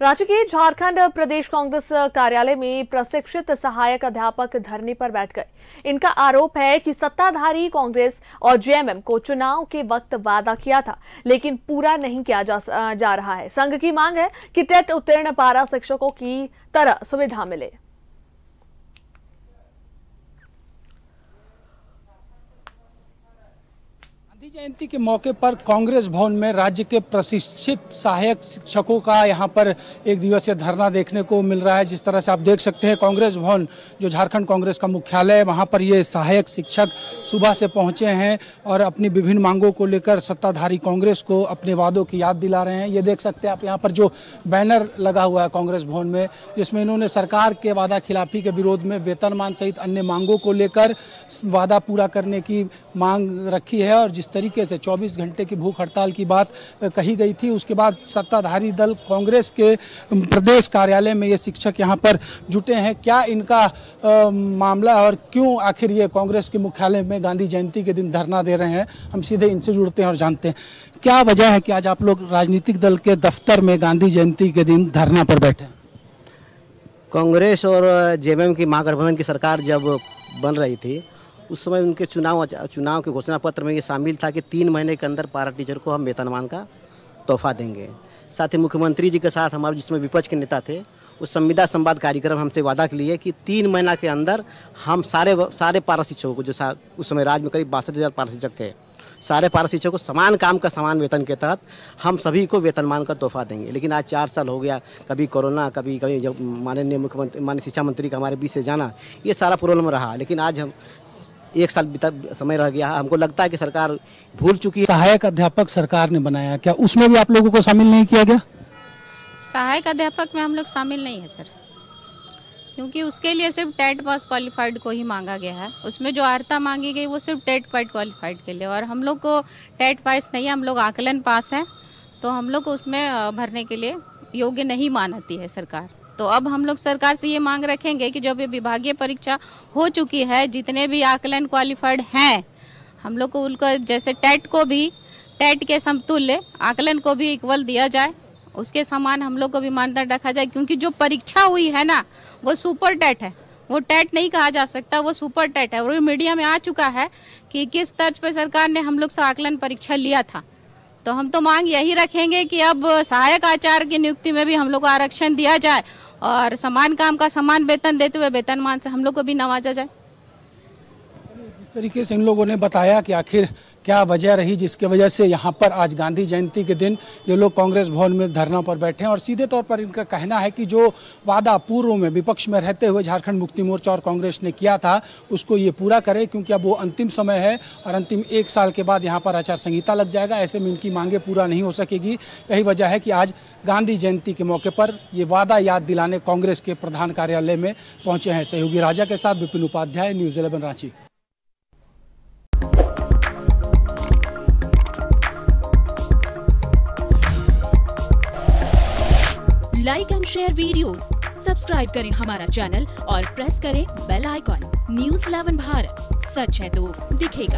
रांची के झारखंड प्रदेश कांग्रेस कार्यालय में प्रशिक्षित सहायक अध्यापक धरने पर बैठ गए। इनका आरोप है कि सत्ताधारी कांग्रेस और जेएमएम को चुनाव के वक्त वादा किया था, लेकिन पूरा नहीं किया जा रहा है। संघ की मांग है कि टेट उत्तीर्ण पारा शिक्षकों की तरह सुविधा मिले। गांधी जयंती के मौके पर कांग्रेस भवन में राज्य के प्रशिक्षित सहायक शिक्षकों का यहां पर एक दिवसीय धरना देखने को मिल रहा है। जिस तरह से आप देख सकते हैं, कांग्रेस भवन जो झारखंड कांग्रेस का मुख्यालय है, वहां पर ये सहायक शिक्षक सुबह से पहुंचे हैं और अपनी विभिन्न मांगों को लेकर सत्ताधारी कांग्रेस को अपने वादों की याद दिला रहे हैं। ये देख सकते हैं आप यहाँ पर जो बैनर लगा हुआ है कांग्रेस भवन में, जिसमें इन्होंने सरकार के वादा खिलाफी के विरोध में वेतनमान सहित अन्य मांगों को लेकर वादा पूरा करने की मांग रखी है। और जिस तरीके से 24 घंटे की भूख हड़ताल की बात कही गई थी, उसके बाद सत्ताधारी दल कांग्रेस के प्रदेश कार्यालय में ये शिक्षक यहाँ पर जुटे हैं। क्या इनका मामला और क्यों आखिर ये कांग्रेस के मुख्यालय में गांधी जयंती के दिन धरना दे रहे हैं, हम सीधे इनसे जुड़ते हैं और जानते हैं क्या वजह है कि आज आप लोग राजनीतिक दल के दफ्तर में गांधी जयंती के दिन धरना पर बैठे। कांग्रेस और जेएमएम की महागठबंधन की सरकार जब बन रही थी, उस समय उनके चुनाव के घोषणा पत्र में ये शामिल था कि 3 महीने के अंदर पारा टीचर को हम वेतनमान का तोहफा देंगे। साथ ही मुख्यमंत्री जी के साथ हमारे जिसमें विपक्ष के नेता थे, उस संविदा संवाद कार्यक्रम हमसे वादा के लिए कि 3 महीना के अंदर हम सारे पारा शिक्षकों को, जो उस समय राज्य में करीब 62,000 पारा शिक्षक थे, सारे पारा शिक्षकों को समान काम का समान वेतन के तहत हम सभी को वेतनमान का तोहफा देंगे। लेकिन आज 4 साल हो गया, कभी कोरोना, कभी जब माननीय मुख्यमंत्री माननीय शिक्षा मंत्री का हमारे बीच से जाना, ये सारा प्रॉब्लम रहा। लेकिन आज हम 1 साल बीता समय रह गया, हमको लगता है कि सरकार भूल चुकी है। सहायक अध्यापक सरकार ने बनाया, क्या उसमें भी आप लोगों को शामिल नहीं किया गया? सहायक अध्यापक में हम लोग शामिल नहीं है सर, क्योंकि उसके लिए सिर्फ टेट पास क्वालिफाइड को ही मांगा गया है। उसमें जो अर्ता मांगी गई वो सिर्फ टेट क्वालिफाइड के लिए, और हम लोग को टेट पास नहीं है, हम लोग आकलन पास हैं, तो हम लोग को उसमें भरने के लिए योग्य नहीं मानती है सरकार। तो अब हम लोग सरकार से ये मांग रखेंगे कि जब ये विभागीय परीक्षा हो चुकी है, जितने भी आकलन क्वालिफाइड हैं, हम लोग को उनका जैसे टेट को भी टेट के समतुल्य आकलन को भी इक्वल दिया जाए, उसके समान हम लोग को भी मानदंड रखा जाए। क्योंकि जो परीक्षा हुई है ना, वो सुपर टेट है, वो टेट नहीं कहा जा सकता, वो सुपर टेट है। और मीडिया में आ चुका है कि किस तर्ज पर सरकार ने हम लोग से आकलन परीक्षा लिया था। तो हम तो मांग यही रखेंगे कि अब सहायक आचार्य की नियुक्ति में भी हम लोग को आरक्षण दिया जाए और समान काम का समान वेतन देते हुए वेतनमान से हम लोग को भी नवाजा जाए। इस तरीके से इन लोगों ने बताया कि आखिर क्या वजह रही जिसके वजह से यहाँ पर आज गांधी जयंती के दिन ये लोग कांग्रेस भवन में धरना पर बैठे हैं। और सीधे तौर पर इनका कहना है कि जो वादा पूर्व में विपक्ष में रहते हुए झारखंड मुक्ति मोर्चा और कांग्रेस ने किया था, उसको ये पूरा करे, क्योंकि अब वो अंतिम समय है और अंतिम 1 साल के बाद यहाँ पर आचार संहिता लग जाएगा। ऐसे में इनकी मांगें पूरा नहीं हो सकेगी। यही वजह है कि आज गांधी जयंती के मौके पर ये वादा याद दिलाने कांग्रेस के प्रधान कार्यालय में पहुंचे हैं। सहयोगी राजा के साथ Vipin Upadhyay, news 11 Ranchi. Like and share videos, subscribe करें हमारा चैनल और प्रेस करें बेल आइकॉन। न्यूज़ 11 भारत, सच है तो दिखेगा।